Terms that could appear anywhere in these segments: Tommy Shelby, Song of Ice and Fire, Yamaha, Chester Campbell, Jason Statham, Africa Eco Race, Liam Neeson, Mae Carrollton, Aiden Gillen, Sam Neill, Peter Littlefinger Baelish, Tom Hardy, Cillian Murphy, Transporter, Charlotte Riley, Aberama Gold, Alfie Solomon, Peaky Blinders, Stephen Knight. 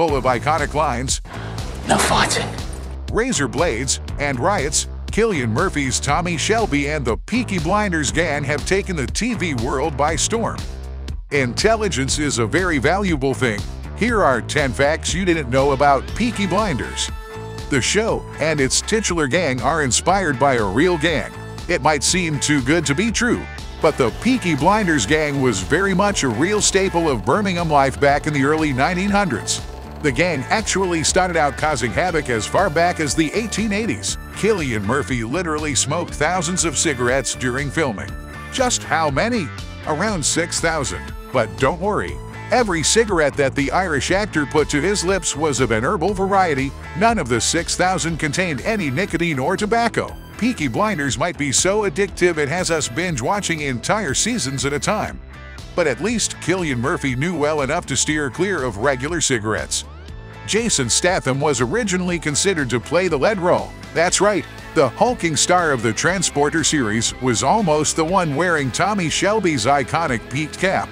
full of iconic lines, "No fighting," razor blades, and riots, Cillian Murphy's Tommy Shelby and the Peaky Blinders gang have taken the TV world by storm. Intelligence is a very valuable thing. Here are 10 facts you didn't know about Peaky Blinders. The show and its titular gang are inspired by a real gang. It might seem too good to be true, but the Peaky Blinders gang was very much a real staple of Birmingham life back in the early 1900s. The gang actually started out causing havoc as far back as the 1880s. Cillian Murphy literally smoked thousands of cigarettes during filming. Just how many? Around 6,000. But don't worry, every cigarette that the Irish actor put to his lips was of an herbal variety. None of the 6,000 contained any nicotine or tobacco. Peaky Blinders might be so addictive it has us binge-watching entire seasons at a time. But at least Cillian Murphy knew well enough to steer clear of regular cigarettes. Jason Statham was originally considered to play the lead role. That's right, the hulking star of the Transporter series was almost the one wearing Tommy Shelby's iconic peaked cap.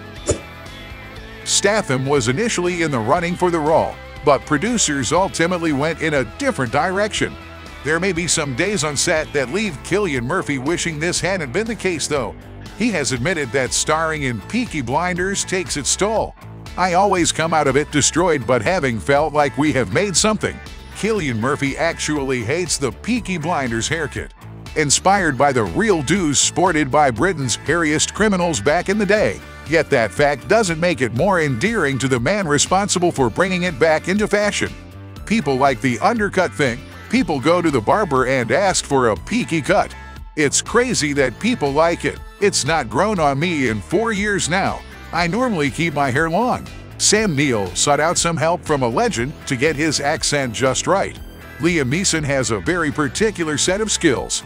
Statham was initially in the running for the role, but producers ultimately went in a different direction. There may be some days on set that leave Cillian Murphy wishing this hadn't been the case, though. He has admitted that starring in Peaky Blinders takes its toll. "I always come out of it destroyed, but having felt like we have made something." Cillian Murphy actually hates the Peaky Blinders haircut, inspired by the real dues sported by Britain's hairiest criminals back in the day. Yet that fact doesn't make it more endearing to the man responsible for bringing it back into fashion. People like the undercut thing. People go to the barber and ask for a peaky cut. It's crazy that people like it. It's not grown on me in 4 years now. I normally keep my hair long. Sam Neill sought out some help from a legend to get his accent just right. Liam Neeson has a very particular set of skills.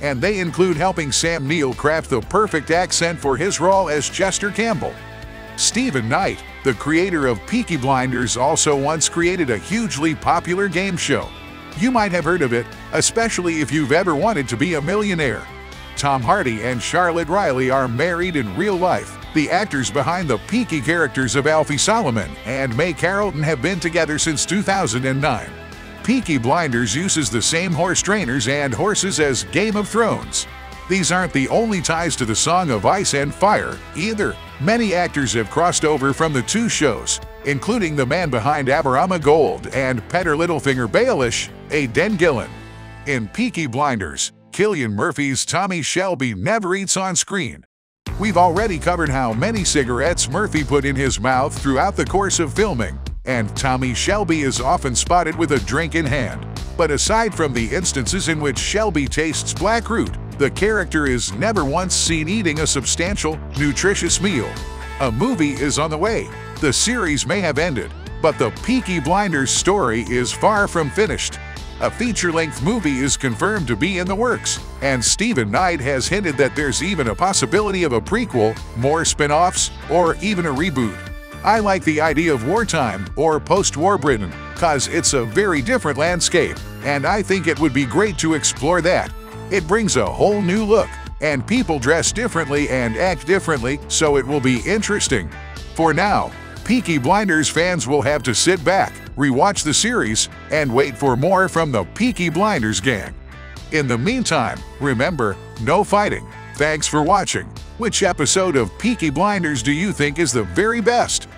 And they include helping Sam Neill craft the perfect accent for his role as Chester Campbell. Stephen Knight, the creator of Peaky Blinders, also once created a hugely popular game show. You might have heard of it, especially if you've ever wanted to be a millionaire. Tom Hardy and Charlotte Riley are married in real life. The actors behind the Peaky characters of Alfie Solomon and Mae Carrollton have been together since 2009. Peaky Blinders uses the same horse trainers and horses as Game of Thrones. These aren't the only ties to the Song of Ice and Fire, either. Many actors have crossed over from the two shows, including the man behind Aberama Gold and Peter Littlefinger Baelish, Aiden Gillen. In Peaky Blinders, Cillian Murphy's Tommy Shelby never eats on screen. We've already covered how many cigarettes Murphy put in his mouth throughout the course of filming, and Tommy Shelby is often spotted with a drink in hand. But aside from the instances in which Shelby tastes black root, the character is never once seen eating a substantial, nutritious meal. A movie is on the way. The series may have ended, but the Peaky Blinders story is far from finished. A feature-length movie is confirmed to be in the works, and Stephen Knight has hinted that there's even a possibility of a prequel, more spin-offs, or even a reboot. I like the idea of wartime or post-war Britain, cause it's a very different landscape, and I think it would be great to explore that. It brings a whole new look, and people dress differently and act differently, so it will be interesting. For now, Peaky Blinders fans will have to sit back, rewatch the series, and wait for more from the Peaky Blinders gang. In the meantime, remember, no fighting. Thanks for watching. Which episode of Peaky Blinders do you think is the very best?